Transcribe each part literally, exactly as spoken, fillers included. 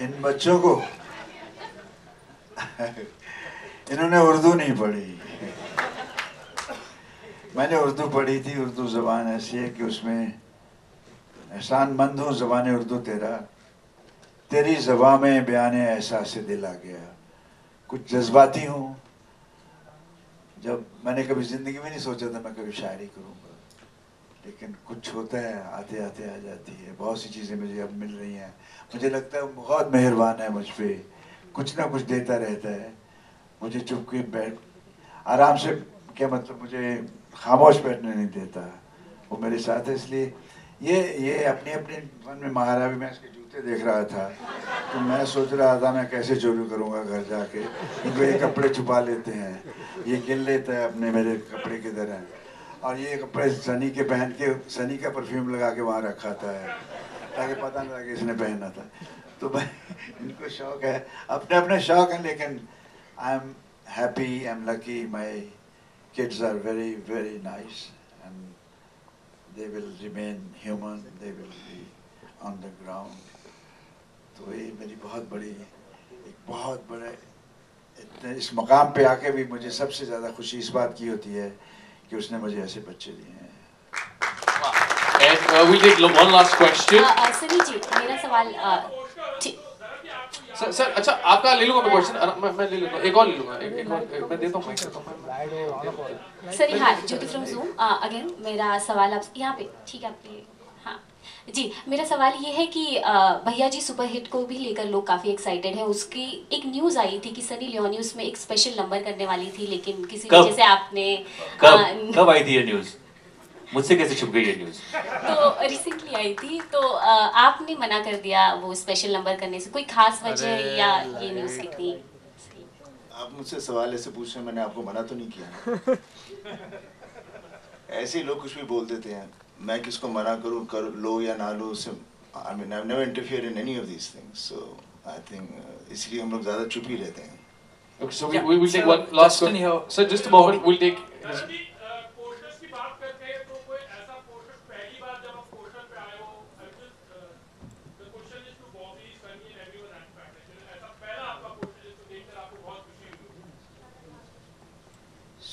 इन बच्चों को इन्होंने उर्दू नहीं पढ़ी। मैंने उर्दू पढ़ी थी। उर्दू ज़बान ऐसी है कि उसमें एहसानमंद हूँ ज़बान उर्दू तेरा, तेरी ज़बाँ में बयान एहसास दिल आ गया। कुछ जज्बाती हूँ। जब मैंने कभी ज़िंदगी में नहीं सोचा था मैं कभी शायरी करूँगा, लेकिन कुछ होता है आते आते आ जाती है। बहुत सी चीज़ें मुझे अब मिल रही हैं। मुझे लगता है बहुत मेहरबान है मुझ पर, कुछ ना कुछ देता रहता है मुझे। चुपके बैठ आराम से, क्या मतलब मुझे खामोश बैठने नहीं देता, वो मेरे साथ है। इसलिए ये ये अपने अपने मन में महारा भी। मैं इसके जूते देख रहा था तो मैं सोच रहा था मैं कैसे चोरी करूँगा घर जाके। इनको ये कपड़े छुपा लेते हैं, ये गिन लेता है अपने मेरे कपड़े की तरह। और ये कपड़े सनी के पहन के, सनी का परफ्यूम लगा के वहाँ रखा था ताकि पता ना लगे इसने पहना था। तो भाई इनको शौक़ है, अपने अपने शौक़ हैं। लेकिन I am happy, I am lucky. My kids are very very nice and they will remain human, they will be on the ground. तो ये मेरी बहुत बड़ी, एक बहुत बड़े इतने इस मकाम पे आके भी मुझे सबसे ज़्यादा खुशी इस बात की होती है कि उसने मुझे ऐसे बच्चे दिए हैं। And we'll take one last question. Sunny जी, मेरा सवाल सर सर अच्छा आपका ले लूँगा मैं क्वेश्चन। मैं मैं ले लूँगा, एक और ले लूँगा, एक एक और मैं देता हूँ माइक से। सर यहाँ ज्योति फ्रॉम ज़ूम अगेन। मेरा सवाल आप यहाँ पे, ठीक है आपके, हाँ जी। मेरा सवाल ये है कि भैया जी सुपरहिट को भी लेकर लोग काफ़ी एक्साइटेड हैं। उसकी एक न्यूज़ आई थी कि सनी लियोनी उसमें एक स्पेशल नंबर करने वाली थी, लेकिन किसी वजह से आपने कब आई थी ये न्यूज़? मुझसे कैसे छुप गई ये न्यूज़? तो रिसेंटली आई थी, तो आपने मना कर दिया वो स्पेशल नंबर करने से। कोई खास वजह या ये न्यूज़ कितनी? आप मुझसे सवाल ऐसे पूछ रहे हैं, मैंने आपको मना तो नहीं किया। ऐसे ही लोग कुछ भी बोल देते हैं। मैं किसको मना करूं, कर लो या ना लो, उससे I mean I have never interfered in any of these things. So I think इसलिए हम लोग ज़्यादा चुप ही रहते हैं। Okay, so we we will take one last question. Sir just a moment, will take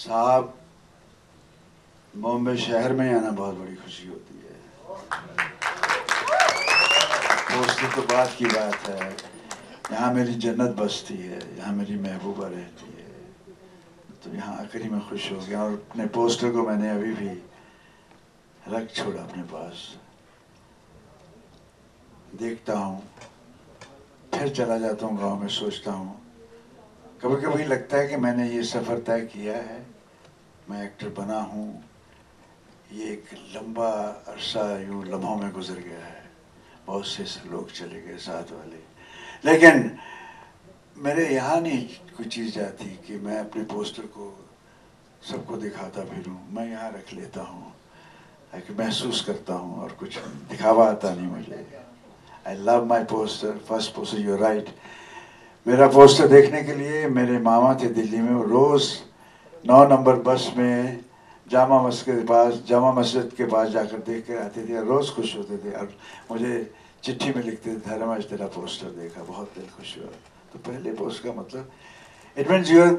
साहब। बॉम्बे शहर में आना बहुत बड़ी खुशी होती है। दोस्ती तो बात की बात है। यहाँ मेरी जन्नत बसती है, यहाँ मेरी महबूबा रहती है। तो यहाँ आकर ही मैं खुश हो गया। और अपने पोस्टर को मैंने अभी भी रख छोड़ा अपने पास। देखता हूँ, फिर चला जाता हूँ गांव में, सोचता हूँ। कभी कभी लगता है कि मैंने ये सफ़र तय किया है, मैं एक्टर बना हूँ। ये एक लंबा अरसा यूँ लम्हों में गुजर गया है। बहुत से लोग चले गए साथ वाले, लेकिन मेरे यहाँ नहीं कोई चीज़ जाती कि मैं अपने पोस्टर को सबको दिखाता फिरूँ। मैं यहाँ रख लेता हूँ, महसूस करता हूँ, और कुछ दिखावा आता नहीं मुझे। I love my poster, first poster, you right. मेरा पोस्टर देखने के लिए मेरे मामा थे दिल्ली में। वो रोज़ नौ नंबर बस में जामा मस्जिद के पास जामा मस्जिद के पास जाकर देख कर आते थे। रोज़ खुश होते थे और मुझे चिट्ठी में लिखते थे, धर्म आज तेरा पोस्टर देखा, बहुत दिल खुश हुआ। तो पहले पोस्ट का मतलब it means you are,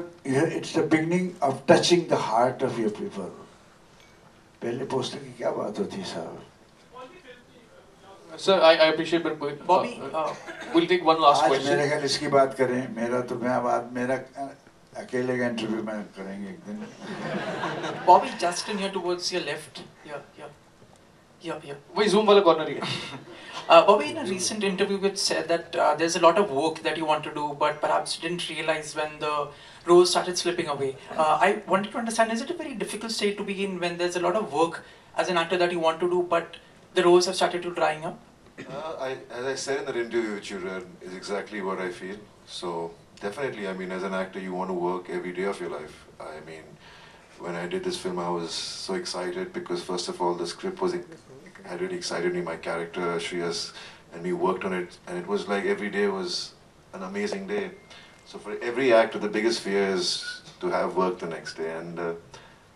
it's the beginning of touching the heart of your people. पहले पोस्टर की क्या बात होती साहब। Sir, I, I appreciate, but Bobby, uh, we'll take one last question. आज मेरे ख्याल इसकी बात करें। मेरा तो मैं बात मेरा अकेले का इंटरव्यू मैं करेंगे एक दिन। Bobby, Justin here towards your left. Yeah, yeah, yeah, yeah. वही zoom वाला corner ही है। Uh, Bobby, in a recent interview, you said that uh, there's a lot of work that you want to do, but perhaps didn't realize when the roles started slipping away. Uh, I wanted to understand: is it a very difficult state to be in when there's a lot of work as an actor that you want to do, but the roles have started to drying up? Uh, I, as I said in the interview with you, Ren, is exactly what I feel. So definitely, I mean, as an actor, you want to work every day of your life. I mean, when I did this film, I was so excited because first of all, the script was had really excited me. My character Shriya's, and we worked on it, and it was like every day was an amazing day. So for every actor, the biggest fear is to have work the next day. And uh,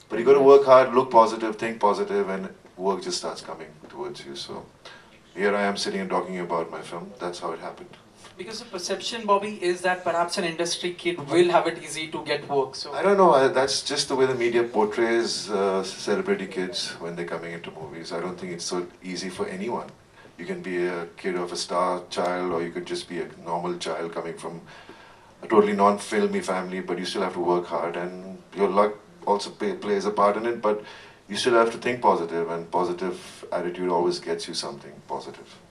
but you got to work hard, look positive, think positive, and work just starts coming towards you. So here I am sitting and talking about my film. That's how it happened. Because the perception, Bobby, is that perhaps an industry kid will have it easy to get work. So I don't know. I, that's just the way the media portrays uh, celebrity kids when they're coming into movies. I don't think it's so easy for anyone. You can be a kid of a star child, or you could just be a normal child coming from a totally non-filmy family, but you still have to work hard, and your luck also pay, plays a part in it, but you still have to think positive, and positive attitude always gets you something positive.